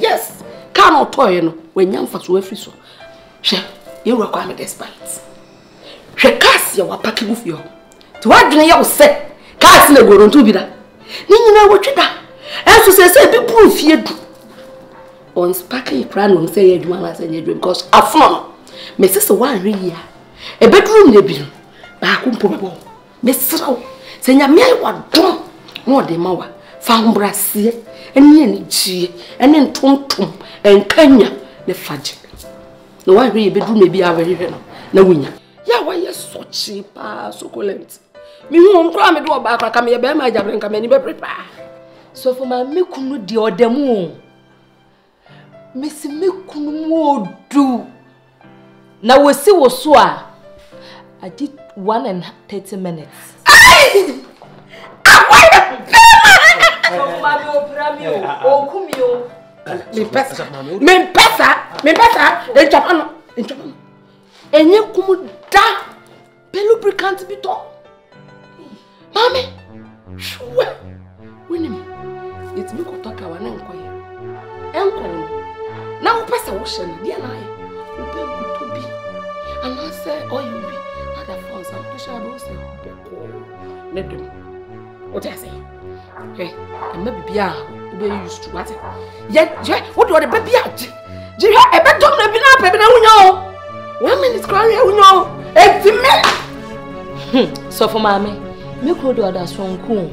Yes, cannot toy when young folks were free. She, you were quite despite. She cast your packing with you. To what do you say? Cast the world to be that. You know what you got. As you say, be proof you do. On Sparky Cran, say, you want to dream because I found Mrs. Warren a bedroom debut. Back on Pobo. Miss Row, send your mail what drum, nor the mower. Found Brassier. And then Tom Tom and Kenya the fudge. No, I really bedroom may be our very hell. No winner. Yeah, why you're so cheap, so colent. Me won't cry me door back, I come here by my jab and come any prepare. So for my milk, no dear, the moon. Miss Milk, no do. Now we see what so I did 1 and 30 minutes. I'm okay, and maybe be used to what? Yet, what do I baby at? Do you have a better up? I know 1 minute crying, I know every minute. So for mammy, milk would order strong cool.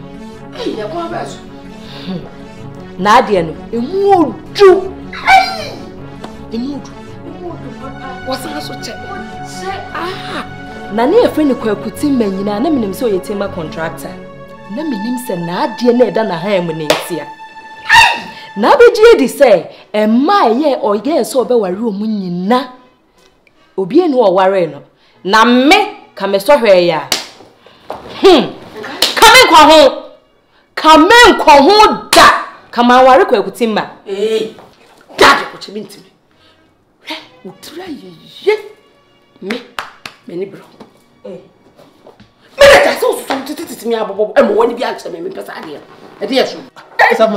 Hey, I want us. Nadian, a mood do. Hey, a mood. What's that so check? Ah, Nanny, a friend could see me, and I named him so a timber contractor. Let me name say na dear ne than a ham when it's here. Nabi say, and my ye or yes over were room na Obi no warren. Na me come a so here ya. Come in kwa home da. Come on, worry quick timber. Eh, dad, what you mean to me? Would try ye me, many bro. Eh. I saw something to me about and one bianca may be passing. A dear, I'm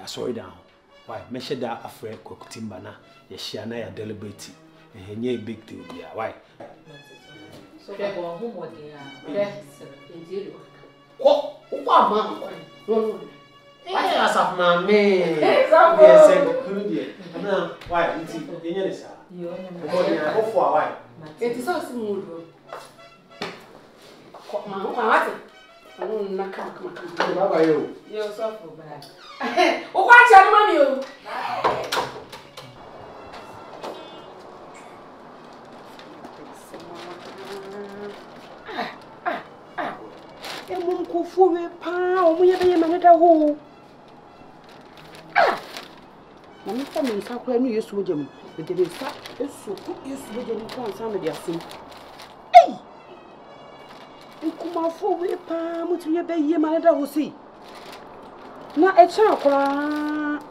not why, measure that afraid cook timbana, yes, she and I are deliberating, and he knew a big deal. Why? So, who would they are? What? What, ma'am? Yes, ma'am. Yes, ma'am. Why? It's you why? It is also mood. What, I don't know. How are you? You're so bad. Oh, what's your money? A woman could fool a pound. We have a minute at home. I'm not coming so clear. You used to them, but they did that. It's so good. You used to them. Some of their food. You come out for me, Pam, which we obey your mother will see. Not a child,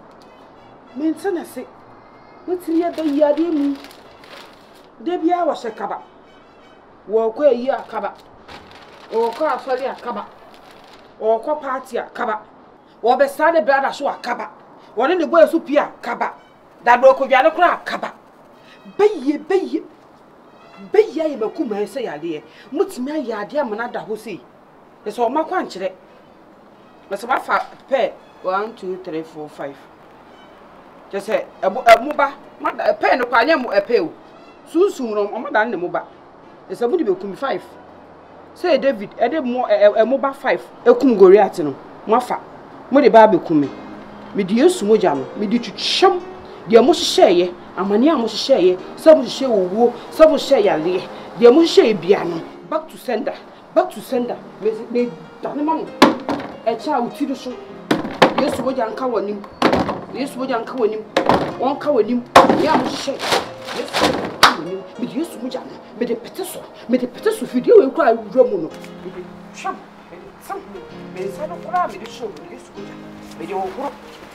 Minson, I say, which we obey your dear me. Debbie, I was a cabba. Walk where you are cabba, or car for your cabba, or co party a cabba, or beside a brother show a cabba, or in the boys who peer cabba, that broke with your crab cabba. Bay, bay. Be ye be come and say ya de mutime ya de amnada ho sei e so ma kwa nkire me so ba fa pair 1 2 3 4 5 je say amuba ma da pair no kwa nya mu pair o sunsun no o ma da na muba e so budi be kum 5 say David e de mo amuba 5 e kum Goliath no mo fa mo de ba be kum Media Sumojam, Medichum, the Moshe, Amania Moshe, some Moshe Woo, some Moshe Ali, the Moshe Biano, back to sender, with Danaman, a child to the show. Yes, would you uncover him? Yes, would you uncover him? One cover him, Yamshe. Yes, with you Sumojam, with a petition, with a petition for you, you cry Romulo. Something, the son of Rabbi, the show, yes, but you will.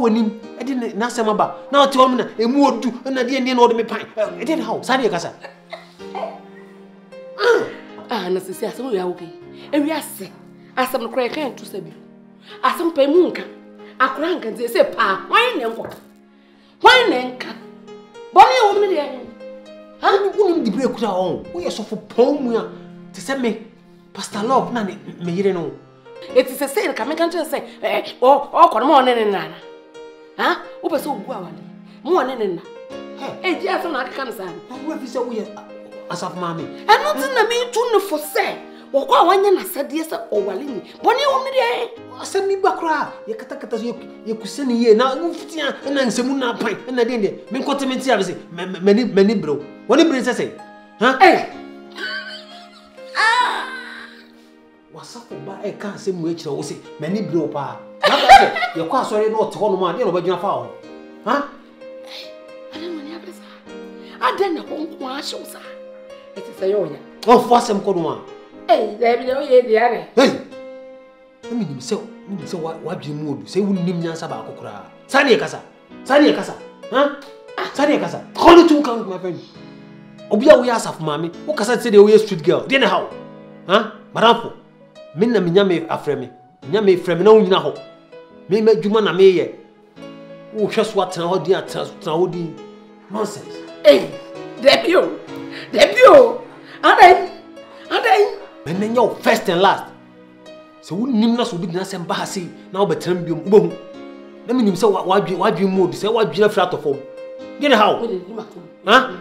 when him. I didn't know some about now to me a mood to an Indian order me pine. I didn't how Sadia Casa. Ah, necessary, so we are okay. And we are sick. As some crack and to Sabi. As some pay moonka. A crank and they say, Pa, why never? Why never? Bonnie woman there. How wouldn't the break our own? We are so for poem to send me Pastor Love, Nanny, me you know. It is a sale coming country say, oh, come on in Nana. Huh? Over so well. Morning in hey, yes, on that comes on. What is a weird as of mammy? And not in the mean tune for say. Or go on, I said yes, or Walini. Bonnie only day. I send me Bakra, your catacata, you could send here now, and then Samuna pine, and I didn't. Men continent service, many bro. What did Princess say? Huh? Hey! I can't say which I will say, many blow pa. Your car sorry not to one man, you know, but you're foul. Huh? I don't want to have this. I don't want to show. It is a young. Oh, for some good one. Hey, there is the other. Hey! I mean, so what you move? Say, wouldn't you answer about Kokra? Sadia Casa. Sadia Casa. Huh? Sadia Casa. Call it to come with my friend. Obia, we ask of Mammy. What can I say? The way street girl. Then how? Huh? Madame. Minna minyame afreme nyame freme na onyina ho me ma djuma na me ye wo hweso atena ho di atena ho di nonsense eh debio and then men nyo first and last so wo nim na so bi dina sem ba ha sei na wo betra biom wo behu na minim se wadwe mode se wadwe flat of home gene how ha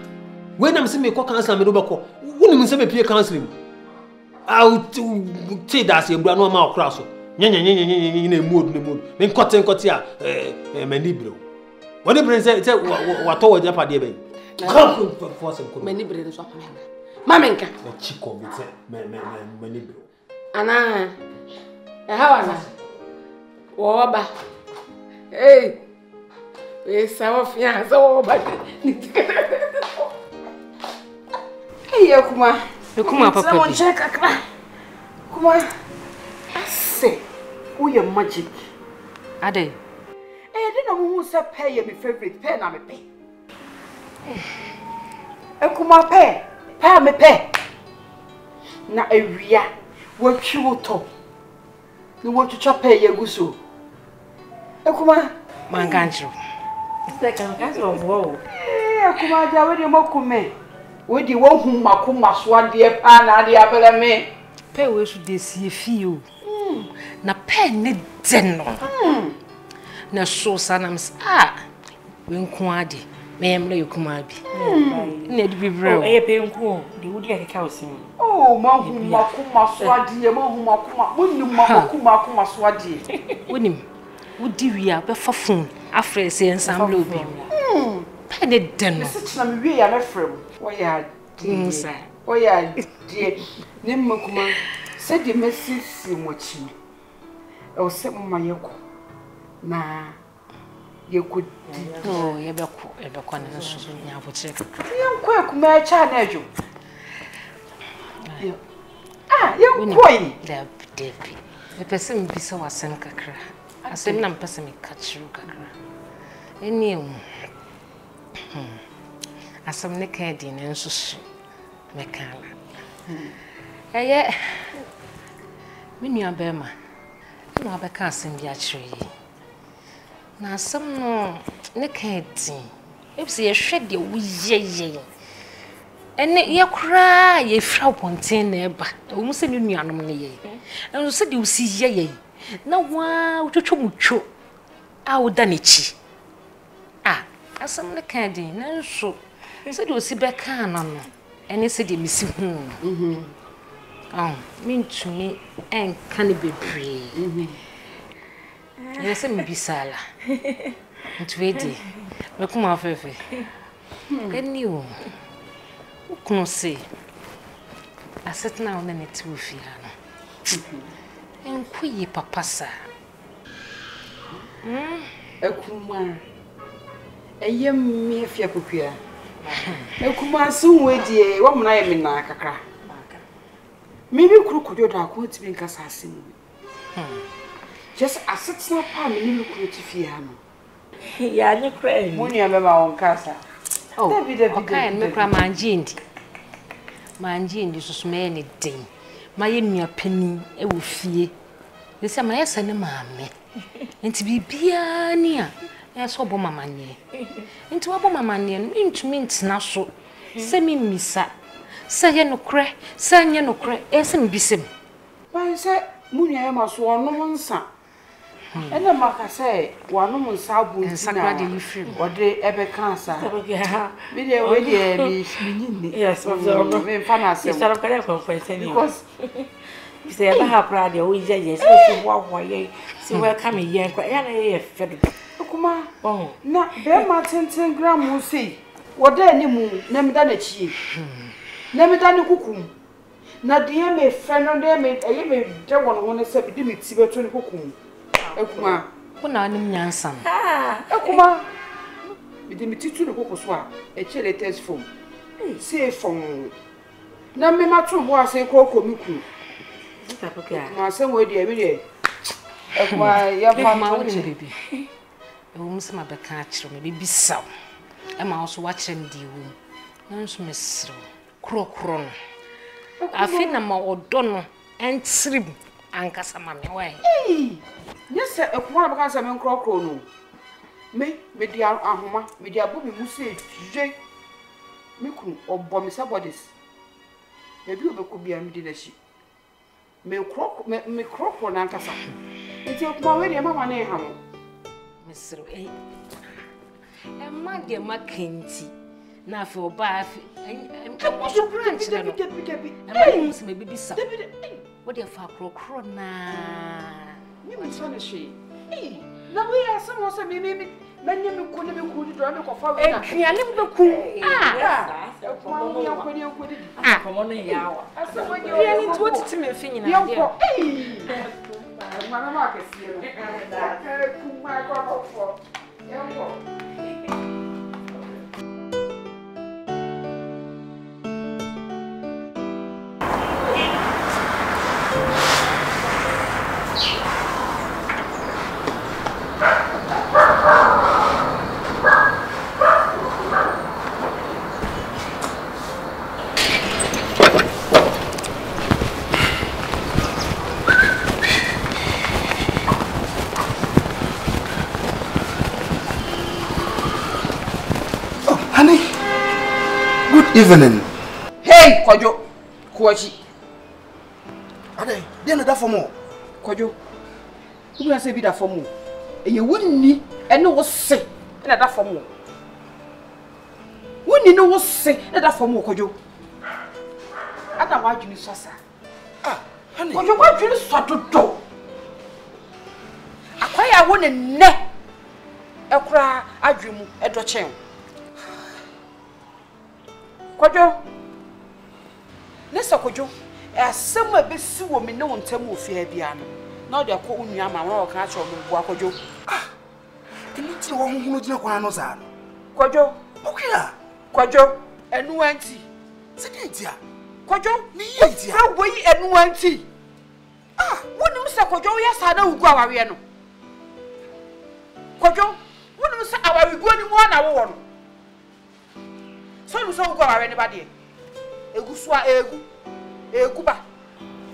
we na me se me ko cancel me do be ko wo nim se me pie cancel out to say that's a brand one mile cross. Mood, then cotton cotia, Manibro. What the princess said, what told Japa Debay? Come for some Manibro. Mamanka, the chico, Manibro. Anna, how was I? Waba. Hey, it's our fiance, oh, but hey, Yakuma. Come on, Papa. Come on. I say, we are magic. Are they? I didn't know who's a pay your favorite pen. I'm a pay. I come up pay. Pay me pay. Now, a rea. What you will talk. You want to chop pay your gusso. I come on. Mangancho. Second, that's a wall. I come out there with your mock. We the one who makumas one dear pan and the other me. Pay where should they see few? Na pay need general. Na show sanams ah. When Kwadi, Mamma, you come up. Need be real. A penco, the woody at the house. Oh, Mamma, Makumas, Swadi, Mamma, wouldn't you, Mamma, Kumas, Swadi? Wouldn't him? Would do we are for fun? Afraid saying some blue beam. Pay need general. Some way I'm afraid. Why, dear, sir? Why, dear, Nimokuma said the message in watching. Oh, seven my yoke. Nah, you could know ever connoisseur. I would say, young quirk, my child. Ah, young boy, there, Davy. The person be so a sunk a crack. I said, no person may catch you. Any some naked in and so mechanic. Yet, Minya Bema, no other casting the archery. Now, some no, Nickety. If she shed your wee, and you cry, you flop on ten neighbor, almost a new anomaly. And you said you see, yea. Now, wow, to chumucho. I'll done it. Ah, as some Nickety, no, so you see back on, and you said you miss home. Oh, mean to me, and can it be free? Yes, I'm Bissala. It's ready. Look, my favor. Then you can say, I sit down and it's with you. And queer papa, sir. A kumar, a young mere fiacupia. A kumar soon with ye, one night in Naka. Maybe you could do that, would make us assassin. Just as it's not permanent, look to fear him. Yeah, you cry. When you remember on Casa. Oh, okay, and make my gin. My gin is many things. My mere penny, a woofie. This is my son and mammy. And to be beer near. Yes, so bomb my money. Into a bomb my money and into mints now so. Send me, Missa. Say no cray, say no cray, yes, and bisim. Why, sir, Munia must warn no one, sir. And the marker say, one woman's album and Sagradi film, or the ever cancer. Yes, of the fantasy, sort of careful for saying, because you say, I have radio, we judges, you walk away, so welcome here, and quite fed. Okuma, oh, not very much 10 grams, will see. What there any moon, never done a chief. Never done a cuckoo. Now, dear, my friend, on there made a devil want to set the limits to cuckoo. Okuma, who now named Yansan? Ah, Okuma, with the metitu the Kokoswa, a chili test form. Say from Namatu was a cocoa muku. My son, where the every day. Okuma, your mamma wouldn't be. The woman's my catcher may be so. A mouse watching the womb. Non's miss Crocron. I feel no more O'Donnell and Srib and Casamami way. Yes, sir, a quarter because I'm in Crocron. Me, media Ahoma, media Bobby Musse, J. Miku or Bomisa bodies. Maybe you could be a midship. May croc, may Crocron and Casam. It's your power, your mamma name, Miss A. And my dear Mackenzie. Now for bath and what's your branch? And maybe be some. What if I croak? You must punish me. Now we are some of maybe many couldn't be cool to drive off. Ah, come on, now. I saw what you to me, Finney. Mamma, I see you. Evening. Hey, Kojo, Kwachi. Ade, they no da for more. Kojo, you gonna say be da for more? And you wouldn't need, and no was say, and that for more. Wouldn't you know what say, and that for more, Kojo? I don't want you to sasa. Ah, honey. Kojo, what you sort to do? I cry, I want a neck. I cry, I dream, I do change. Kojo, Nessa Kojo, as some of the Sue women know in Temu Fiabian. Now they are calling me a man or catch or Guacojo. Ah, the little one who knows no one knows. Kojo, okay, Kojo, and no auntie. Senatia, Kojo, me, how way and no auntie. Ah, what do you say, Kojo? Yes, I know Guariano. Kojo, what do you say? I will go in 1 hour. So you saw go around anybody. Egu swa egu, egu ba.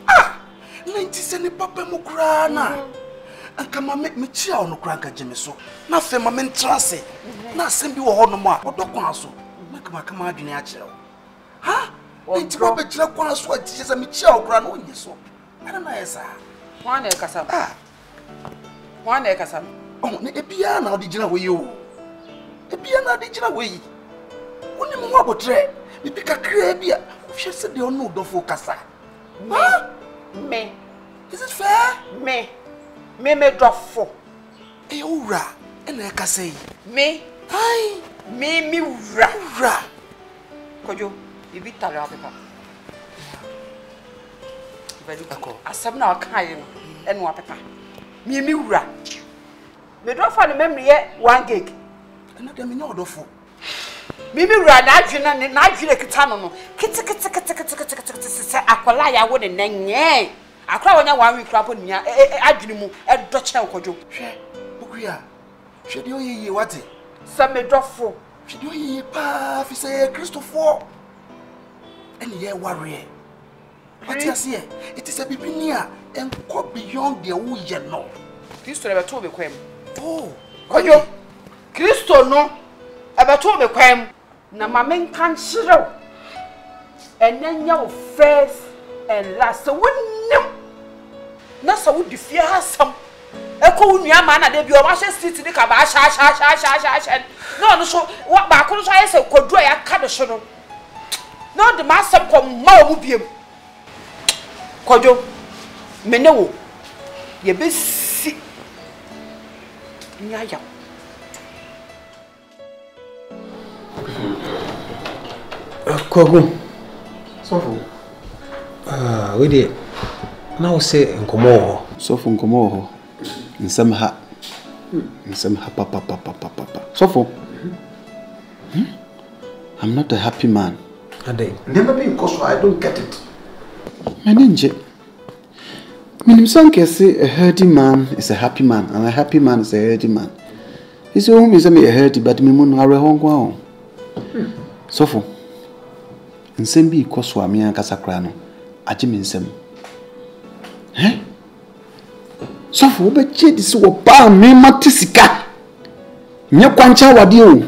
Ah, 90 cents papa mukra na. Come make me cheer on the crank at Jimmy so. Nothing, my men trust it. Not send you a horn of my doctor. Make my command in your child. Huh? It's not a chill, one sweat, just a Michel grand on you so. I don't know, sir. One acre, sir. One acre, sir. Oh, a piano did you with you. A piano did you away. Only more about three. We pick a crabia. She said they don't know the focus. Huh? Me. Is it fair? Me. Me drop four. Hey, ura, and I can say me. Hi, me ra ra. Kojo, you be tired of paper. Very good. I said now can't and one paper. Me ra. Me drop for the memory yet 1 gig. Another me no drop four. Mimi rada na jina kitano no kiti akola ya wo ne nanye akra wonya wan wi kra po nia adwene mu e do che okojo hwe bukuya hwe de oyeye wate same dofo hwe de oyeye pa fi se Christopher and ye warrior what you see it is a bibinia and go beyond the wo ye no Christo na beto be kwem oh kojo Christo no abeto be kwem na mamen kan shiro and then your first and last wonnim na so would fear some eko nua ma na de bi o ma she street ni ka ba sha no no so wa ba ko so aye se kodua ya ka de so no no de ma some come ma o mu biem kojo mene wo ye be si nya ya Kogu. Sofu. Ah, we dey. Now say nkomo. Sofu nkomo. Nsamha. Nsamha papa. Sofu. I'm not a happy man. Ade. Never be because I don't get it. Menenje. Minimsan can say a healthy man is a happy man and a happy man is a healthy man. He say whom is a healthy but me mun are hongwa. Sofu. Nsembi ikoswa mi ankasa kra no agime nsem eh sofo be chedi se wo ba mi matisika nye kwancha wade o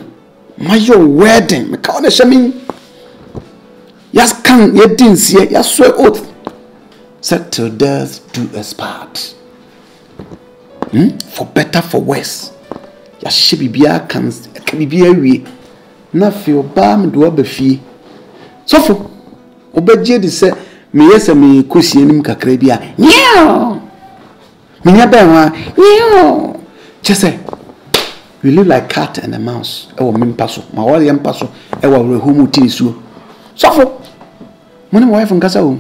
mayo wedding me ka one shemin yas kan yedinsie yaso oath set till death do us part for better for worse yas bibia kan bibia wi na fi oba me do abafi Sofo, obedje di se me yesa me kosie nim kakra bia. Nyeo. Me nya ba wa. Nyeo. Chese. We live like cat and a mouse. E wo mempa so. Ma wo yempa so. E wo rehumu ti nsuo. Sofo. Mo ne mo wife nkasa wo.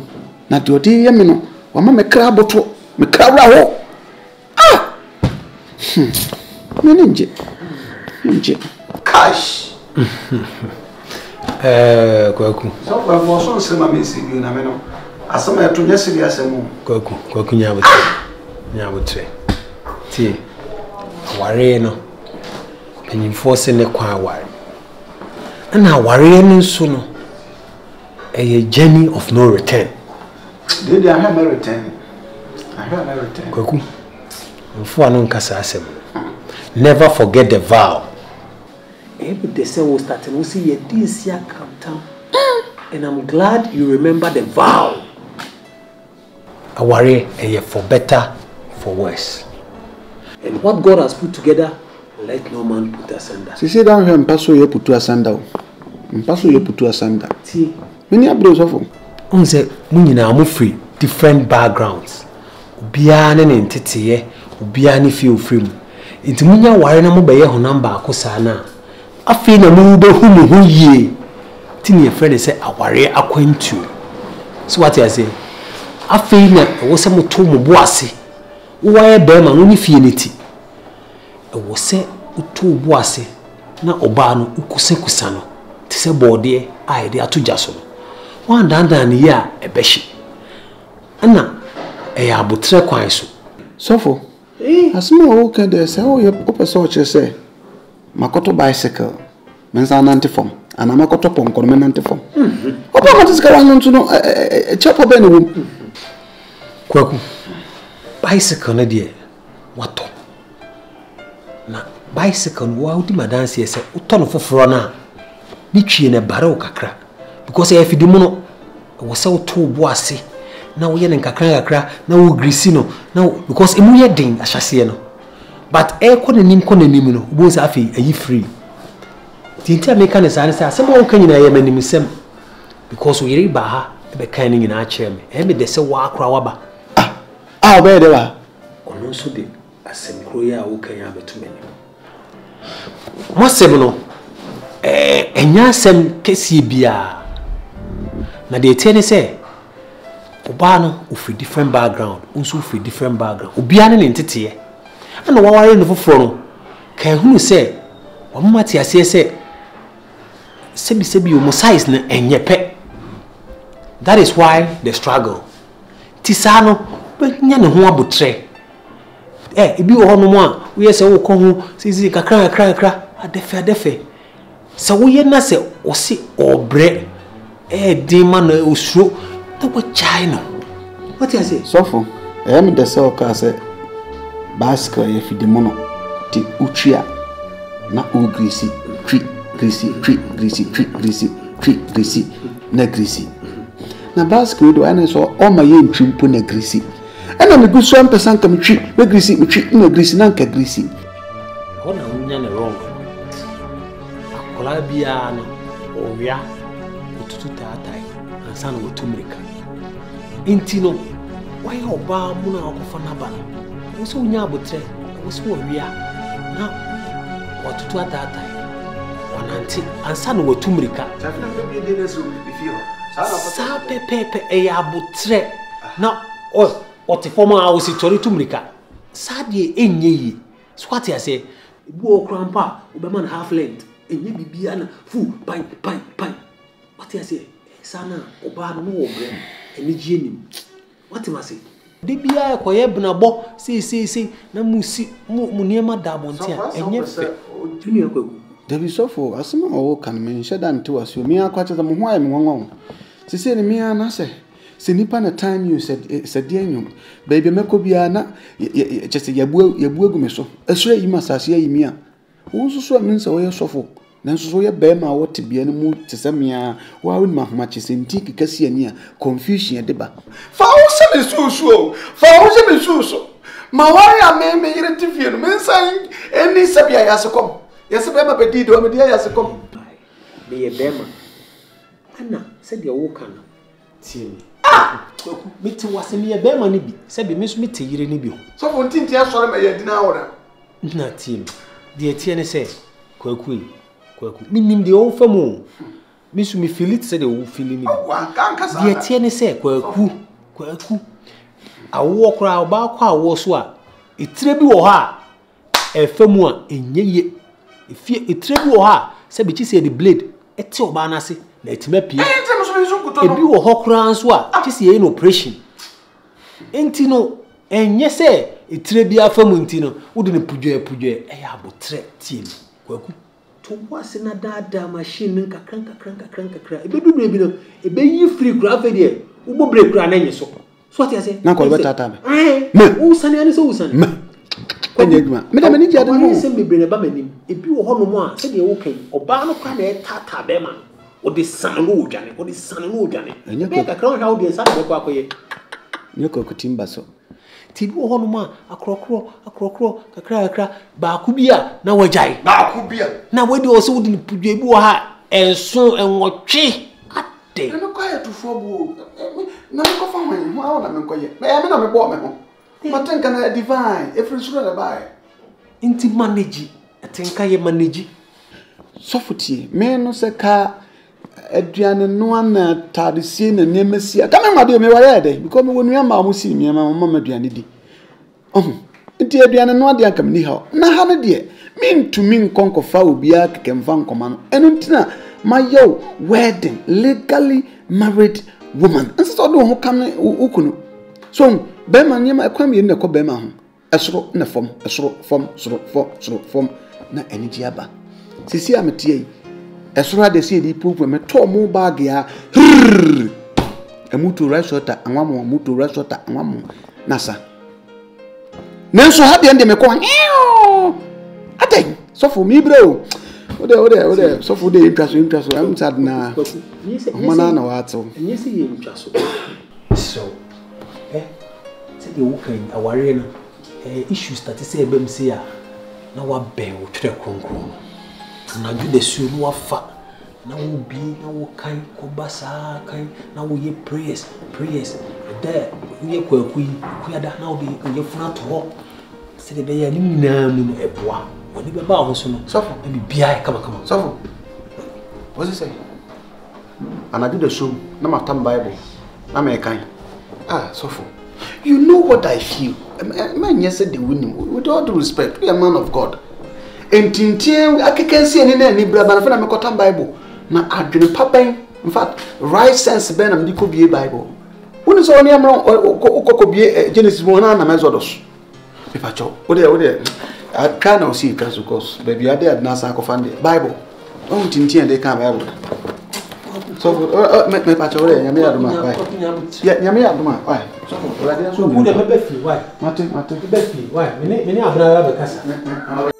Na de odi ye me no. Wa ma me kra boto. Me kra wura ho. Ah. Me ninje. Ninje. Cash. Kwaku. So kwa voso sema mesi bi na meno. Asema ya tunye serious emu. Kwaku nyabutre. Ti. Aware no. Penin force ne kwa aware. Na aware ne nso no. A journey of no return. Did I have a return? I have no return. Kwaku. Mfu anon kasa asem. Never forget the vow. Every day we started, we see this year come down. And I'm glad you remember the vow. I worry for better, for worse. And what God has put together, let no man put asunder. She said, I'm going to put asunder. I'm going to put asunder. Many abroad of them. On say, we are free, different backgrounds. We are an entity, we are a few free. It's me, I worry, I'm going I feel no more who ye. Tinny friend said, I worry, I quaint you. So what I say? I feel that I was a motomo boise. Why a bear my only finity? I was said, Utu boise, not Obano, Ucosekusano. Tis a body, I dare to jason. One dandan ya a beshi. Anna, a abutre quaiso. Sofo, eh, as more okay, there's all your upper soldiers say. Makoto bicycle, mensa nanti form, and I'm a coto pom con menanti form. What is going on to know a chapel benny? Quaku bicycle, dear. What? Na bicycle wo awdi madanse ese uto no foforo na ni twie ne bare okakra because e fidi mu no wo se uto bo ase na wo ye ne kakra kakra na wo grisi no na because emu ye den ahyase no but e ko ne nim no bo se afi ayi free tinti ameka ne sane se asem wo kan nyina ye manim sem because wo yiri ba ha e be kan ne nyina ache me e me de se wo akra wo ba ah be de ba onu so de asemkroya wo kan ya betumeni mosem no enya asem kesi bia na de tene se oba no of different background unso of different background obia ne ntete ana waware no foforo no kan hunu se wamma ti ase se sebi o size na enyepe. That is why the struggle tisano but nya ne ho abotre ebi wo hono mu a wo yese wo kohu sisi kakra adefe se wo ye na se wo se obre di man osuro to go China what you say sofo am de se o ka se basket ye fidi mono ti utria na ogrisi grisi na grisi na basket do ana so o ma ye ntwimpo na grisi. And I'm a good swamp person come cheap, no greasy, no greasy, no greasy. What a woman wrong. Colabiano, Ovia, Ututatai, and San Utumrica. Intino, why Obama Munabanabana? Also, Yabutre, was Ovia. Now, what to that time? One auntie, and San Utumrica. Sape Pepe, a Yabutre. Now, oh. What the former house is to Mrika. Sadie, any squatty, I say, walk grandpa, Uberman half length, and ye be an fool, pine. What I say, Sana, Oban, no, and the genie. What I say? Debia, Coyabna bo, say, Namusi, Munema Dabontia, and yet, Junior go. There is so for as someone who can mention them to us, you may have quite a moment. She said, me and I say. Sinipa na time you said anyum baby mekobia na just yabu agumeso asura yi masase yi mia wonso so amnsa wo yesofo nanso so ye bema wo tebia ne mu tesamia wo awun mahoma chesenti kikasi ani a confusion deba fa wo se besusu ma waya me yire tifie no mensan eni sabia yasekom yesebema bedido amedi yasekom me ye bema ana se de wo kana timi Meeting was in your bema nibi, said Miss Mitty, you need you. So, for Tinty, I saw him at your dinner order. Not him. Dear Tierney says, Quirky, meaning the old family. Miss Me Philip said, the old feeling. Dear Tierney said, Quirky, I walk round about how was what? A treble or her, a femur, and ye, if a treble or her, said, she said the blade, a tail banassi, let me appear. If you were Hokran, just an oppression. Entino, and yes, sir, it trebia for Montino, wouldn't Puja, I would trap team. Welcome to what's in a dada machine, and crank a crack. If you do, it be you free craft idea, who will break grand and your soap. So what I say, Nako, what time? Eh, Usan and his Usan. Madame, I need you to send me bring a baman. If you were Honoma, said you okay, Obama can tata bema. Or the Sanlu Janny, or the Sanlu Janny. And you make a crown out the Sanquay. You cook Timbaso. Tibu Honoma, a crocro, a cracker, Bakubia, now a jay, Bakubia. Now we do also in Pujebua, and so and what she at day. I'm quiet to forbore. No, come on, well, I'm quiet. I am not a woman. But then can I divine every sort of buy? Into manage, I think I manage. Sophity, men of the car. Adriana no one tadisi na nemesia kama made me ware dey because me wonu ama mo si me mama aduane di oh nti aduane no ade akam ni ha na ha no de me ntumi nkonko fa obi akemfa nkoma no eno ntina mayo wedding legally married woman and so do ho kam ne ukunu so be man ye ma kwam ye ne ko be ma ho esoro na fom esoro fom na eniji aba sisi ametie as soon as they see the poop, we met two more bagia. A mutu rashota and one more mutu rashota and one more. Nasa. Nenso habi ande mekwa. Ateng. So for me, bro. Ode. So for the interest. I'm sad na. Mana na wato. Nisi interest. So, say the weekend aware na. Issues that say BMC ya. Na wa be o twere konko. Na do the su no afa. Na wo bi na wo kan ko basa kan na wo ye prayers. There, we are quite that now be front walk. Say the a Come on. Suffer. What's it say? And I do the show, no matter Bible, no matter kind. Ah, suffer. You know what I feel? Man, yesterday winning. With all due respect, we are man of God. And Tintin, I can see any brother, but I'm a Bible. Now I do the in fact, right sense, Ben, I'm the Bible. When is only a Genesis one and a mesodos. If I choke, I cannot see because, baby, I did not sacrifice Bible. Don't intend they can't Bible. So, make my patch away, Yamia, yet Yamia, why? So, why? Martin, why? Many other cassa.